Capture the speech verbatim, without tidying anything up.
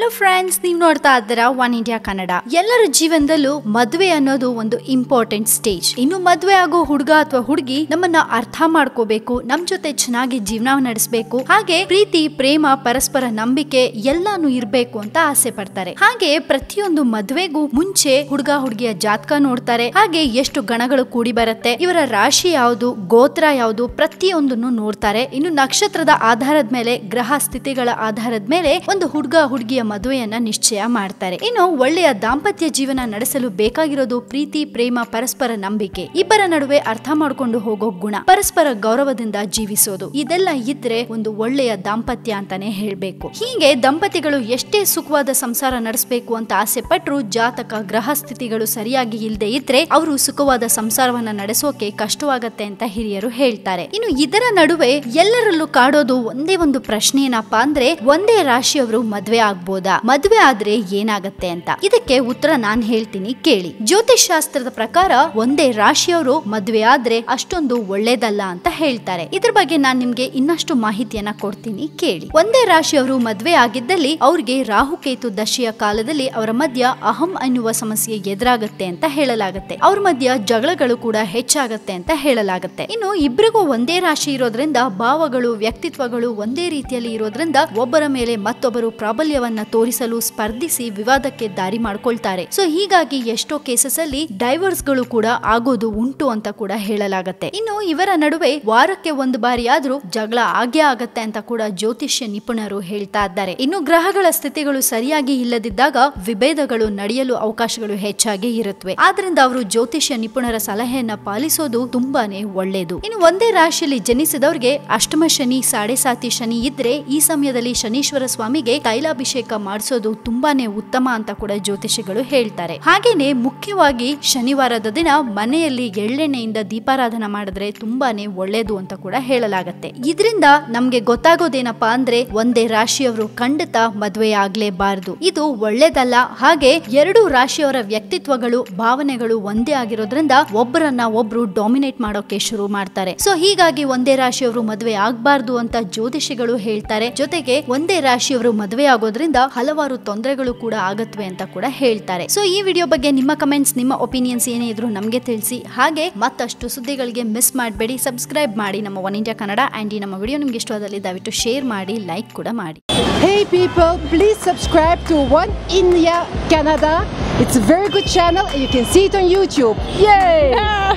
Hello friends, ನೀವು ನೋಡ್ತಾ ಇದ್ದೀರಾ ಒನ್ ಇಂಡಿಯಾ ಕನ್ನಡ. ಎಲ್ಲರ ಜೀವನದಲ್ಲೂ ಮದುವೆ ಅನ್ನೋದು ಒಂದು ಇಂಪಾರ್ಟೆಂಟ್ ಸ್ಟೇಜ್. ಇನ್ನು ಮದುವೆ ಆಗೋ ಹುಡುಗ ಅಥವಾ ಹುಡುಗಿ ನಮ್ಮನ್ನ ಅರ್ಥ ಮಾಡ್ಕೋಬೇಕು, ನಮ್ ಜೊತೆ ಚೆನ್ನಾಗಿ ಜೀವನ ನಡೆಸಬೇಕು, ಹಾಗೆ ಪ್ರೀತಿ, ಪ್ರೇಮ, ಪರಸ್ಪರ ನಂಬಿಕೆ ಎಲ್ಲಾನು ಇರ್ಬೇಕು ಅಂತ ಆಸೆ ಪಡ್ತಾರೆ. ಹಾಗೆ ಪ್ರತಿಯೊಂದು ಮದುವೆಗೂ ಮುಂಚೆ ಹುಡುಗ ಹುಡುಗಿಯ ಜಾತಕ ನೋಡ್ತಾರೆ, ಹಾಗೆ ಎಷ್ಟು ಗಣಗಳು ಕೂಡಿ ಬರುತ್ತೆ, ಇವರ ರಾಶಿ ಯಾವುದು, ಗೋತ್ರ ಯಾವುದು, ಪ್ರತಿಯೊಂದನ್ನು ನೋಡ್ತಾರೆ. ಇನ್ನು ನಕ್ಷತ್ರದ ಆಧಾರದ ಮೇಲೆ, ಗ್ರಹ ಸ್ಥಿತಿಗಳ ಆಧಾರದ ಮೇಲೆ ಒಂದು ಹುಡುಗ ಹುಡುಗಿಯ ಮದುವೆಯನ್ನ ನಿಶ್ಚಯ ಮಾಡ್ತಾರೆ. ಇನ್ನು ಒಳ್ಳೆಯ ದಾಂಪತ್ಯ ಜೀವನ ನಡೆಸಲು ಬೇಕಾಗಿರೋದು ಪ್ರೀತಿ, ಪ್ರೇಮ, ಪರಸ್ಪರ ನಂಬಿಕೆ, ಇಬ್ಬರ ನಡುವೆ ಅರ್ಥ ಮಾಡಿಕೊಂಡು ಹೋಗೋ ಗುಣ, ಪರಸ್ಪರ ಗೌರವದಿಂದ ಜೀವಿಸೋದು. ಇದೆಲ್ಲ ಇದ್ರೆ ಒಂದು ಒಳ್ಳೆಯ ದಾಂಪತ್ಯ ಅಂತಾನೆ ಹೇಳ್ಬೇಕು. ಹೀಗೆ ದಂಪತಿಗಳು ಎಷ್ಟೇ ಸುಖವಾದ ಸಂಸಾರ ನಡೆಸಬೇಕು ಅಂತ ಆಸೆ ಪಟ್ರು ಜಾತಕ, ಗ್ರಹ ಸ್ಥಿತಿಗಳು ಸರಿಯಾಗಿ ಇಲ್ಲದೆ ಇದ್ರೆ ಅವರು ಸುಖವಾದ ಸಂಸಾರವನ್ನ ನಡೆಸೋಕೆ ಕಷ್ಟವಾಗತ್ತೆ ಅಂತ ಹಿರಿಯರು ಹೇಳ್ತಾರೆ. ಇನ್ನು ಇದರ ನಡುವೆ ಎಲ್ಲರಲ್ಲೂ ಕಾಡೋದು ಒಂದೇ ಒಂದು ಪ್ರಶ್ನೆ ಏನಪ್ಪಾ ಅಂದ್ರೆ, ಒಂದೇ ರಾಶಿಯವರು ಮದ್ವೆ ಆಗ್ಬೋದಾ, ಮದ್ವೆ ಆದ್ರೆ ಏನಾಗತ್ತೆ ಅಂತ. ಇದಕ್ಕೆ ಉತ್ತರ ನಾನ್ ಹೇಳ್ತೀನಿ, ಕೇಳಿ. ಜ್ಯೋತಿಷ್ ಶಾಸ್ತ್ರದ ಪ್ರಕಾರ ಒಂದೇ ರಾಶಿಯವರು ಮದ್ವೆ ಆದ್ರೆ ಅಷ್ಟೊಂದು ಒಳ್ಳೇದಲ್ಲ ಅಂತ ಹೇಳ್ತಾರೆ. ಇದ್ರ ಬಗ್ಗೆ ನಾನ್ ನಿಮ್ಗೆ ಇನ್ನಷ್ಟು ಮಾಹಿತಿಯನ್ನ ಕೊಡ್ತೀನಿ, ಕೇಳಿ. ಒಂದೇ ರಾಶಿಯವರು ಮದ್ವೆ ಆಗಿದ್ದಲ್ಲಿ ಅವ್ರಿಗೆ ರಾಹುಕೇತು ದಶೆಯ ಕಾಲದಲ್ಲಿ ಅವರ ಮಧ್ಯ ಅಹಂ ಅನ್ನುವ ಸಮಸ್ಯೆ ಎದುರಾಗತ್ತೆ ಅಂತ ಹೇಳಲಾಗತ್ತೆ. ಅವ್ರ ಮಧ್ಯ ಜಗಳಗಳು ಕೂಡ ಹೆಚ್ಚಾಗತ್ತೆ ಅಂತ ಹೇಳಲಾಗತ್ತೆ. ಇನ್ನು ಇಬ್ಬರಿಗೂ ಒಂದೇ ರಾಶಿ ಇರೋದ್ರಿಂದ ಭಾವಗಳು, ವ್ಯಕ್ತಿತ್ವಗಳು ಒಂದೇ ರೀತಿಯಲ್ಲಿ ಇರೋದ್ರಿಂದ ಒಬ್ಬರ ಮೇಲೆ ಮತ್ತೊಬ್ಬರು ಪ್ರಾಬಲ್ಯವನ್ನ ತೋರಿಸಲು ಸ್ಪರ್ಧಿಸಿ ವಿವಾದಕ್ಕೆ ದಾರಿ ಮಾಡ್ಕೊಳ್ತಾರೆ. ಸೊ ಹೀಗಾಗಿ ಎಷ್ಟೋ ಕೇಸಸ್ ಅಲ್ಲಿ ಡೈವರ್ಸ್ ಗಳು ಕೂಡ ಆಗೋದು ಉಂಟು ಅಂತ ಕೂಡ ಹೇಳಲಾಗತ್ತೆ. ಇನ್ನು ಇವರ ನಡುವೆ ವಾರಕ್ಕೆ ಒಂದು ಬಾರಿ ಆದ್ರೂ ಜಗಳ ಆಗೇ ಆಗತ್ತೆ ಅಂತ ಕೂಡ ಜ್ಯೋತಿಷ್ಯ ನಿಪುಣರು ಹೇಳ್ತಾ ಇದ್ದಾರೆ. ಇನ್ನು ಗ್ರಹಗಳ ಸ್ಥಿತಿಗಳು ಸರಿಯಾಗಿ ಇಲ್ಲದಿದ್ದಾಗ ವಿಭೇದಗಳು ನಡೆಯಲು ಅವಕಾಶಗಳು ಹೆಚ್ಚಾಗಿ ಇರುತ್ತವೆ. ಆದ್ರಿಂದ ಅವರು ಜ್ಯೋತಿಷ್ಯ ನಿಪುಣರ ಸಲಹೆಯನ್ನ ಪಾಲಿಸೋದು ತುಂಬಾನೇ ಒಳ್ಳೇದು. ಇನ್ನು ಒಂದೇ ರಾಶಿಯಲ್ಲಿ ಜನಿಸಿದವರಿಗೆ ಅಷ್ಟಮ ಶನಿ, ಸಾಡೆ ಸಾತಿ ಶನಿ ಇದ್ರೆ ಈ ಸಮಯದಲ್ಲಿ ಶನೀಶ್ವರ ಸ್ವಾಮಿಗೆ ತೈಲಾಭಿಷೇಕ ಮಾಡಿಸೋದು ತುಂಬಾನೇ ಉತ್ತಮ ಅಂತ ಕೂಡ ಜ್ಯೋತಿಷಿಗಳು ಹೇಳ್ತಾರೆ. ಹಾಗೇನೆ ಮುಖ್ಯವಾಗಿ ಶನಿವಾರದ ದಿನ ಮನೆಯಲ್ಲಿ ಎಳ್ಳೆಣ್ಣೆಯಿಂದ ದೀಪಾರಾಧನೆ ಮಾಡಿದ್ರೆ ತುಂಬಾನೇ ಒಳ್ಳೇದು ಅಂತ ಕೂಡ ಹೇಳಲಾಗತ್ತೆ. ಇದರಿಂದ ನಮ್ಗೆ ಗೊತ್ತಾಗೋದೇನಪ್ಪಾ ಅಂದ್ರೆ, ಒಂದೇ ರಾಶಿಯವರು ಖಂಡಿತ ಮದುವೆ ಆಗ್ಲೇಬಾರದು, ಇದು ಒಳ್ಳೇದಲ್ಲ. ಹಾಗೆ ಎರಡು ರಾಶಿಯವರ ವ್ಯಕ್ತಿತ್ವಗಳು, ಭಾವನೆಗಳು ಒಂದೇ ಆಗಿರೋದ್ರಿಂದ ಒಬ್ಬರನ್ನ ಒಬ್ರು ಡಾಮಿನೇಟ್ ಮಾಡೋಕೆ ಶುರು ಮಾಡ್ತಾರೆ. ಸೊ ಹೀಗಾಗಿ ಒಂದೇ ರಾಶಿಯವರು ಮದುವೆ ಆಗ್ಬಾರ್ದು ಅಂತ ಜ್ಯೋತಿಷಿಗಳು ಹೇಳ್ತಾರೆ. ಜೊತೆಗೆ ಒಂದೇ ರಾಶಿಯವರು ಮದುವೆ ಆಗೋದ್ರಿಂದ ಹಲವಾರು ತೊಂದರೆಗಳು ಕೂಡ ಆಗತ್ವೆ ಅಂತ ಕೂಡ ಹೇಳ್ತಾರೆ. ಸೊ ಈ ವಿಡಿಯೋ ಬಗ್ಗೆ ನಿಮ್ಮ ಕಮೆಂಟ್ಸ್, ನಿಮ್ಮ ಒಪಿನಿಯನ್ಸ್ ಏನೇ ಇದ್ರು ನಮ್ಗೆ ತಿಳಿಸಿ. ಹಾಗೆ ಮತ್ತಷ್ಟು ಸುದ್ದಿಗಳಿಗೆ ಮಿಸ್ ಮಾಡಬೇಡಿ, ಸಬ್ಸ್ಕ್ರೈಬ್ ಮಾಡಿ ನಮ್ಮ ಒನ್ ಇಂಡಿಯಾ ಕನ್ನಡ. ಅಂಡ್ ಈ ನಮ್ಮ ವಿಡಿಯೋ ನಿಮ್ಗೆ ಇಷ್ಟವಾದಲ್ಲಿ ದಯವಿಟ್ಟು ಶೇರ್ ಮಾಡಿ, ಲೈಕ್ ಕೂಡ ಮಾಡಿ. Hey people, please subscribe to One India Kannada. It's a very good channel and you can see it on YouTube. Yay!